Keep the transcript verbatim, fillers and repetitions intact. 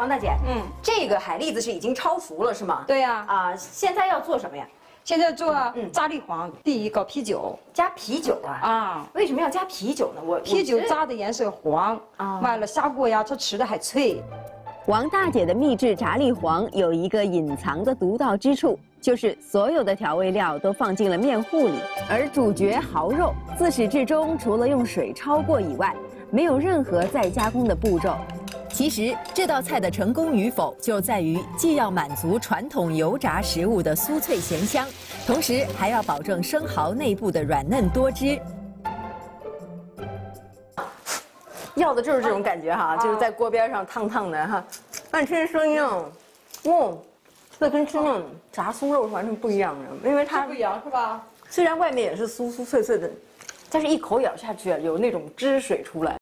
王大姐，嗯，这个海蛎子是已经超熟了是吗？对呀。啊，现在要做什么呀？现在做炸蛎黄，第一搞啤酒，加啤酒啊。啊，为什么要加啤酒呢？我啤酒渣的颜色黄，完了下锅呀，它吃的还脆。王大姐的秘制炸蛎黄有一个隐藏的独到之处。 就是所有的调味料都放进了面糊里，而主角蚝肉自始至终除了用水焯过以外，没有任何再加工的步骤。其实这道菜的成功与否，就在于既要满足传统油炸食物的酥脆咸香，同时还要保证生蚝内部的软嫩多汁。 要的就是这种感觉哈，就是在锅边上烫烫的哈，但吃生硬，嗯。 那跟吃那种炸酥肉是完全不一样的，因为它不一样是吧？虽然外面也是酥酥脆脆的，但是一口咬下去有那种汁水出来。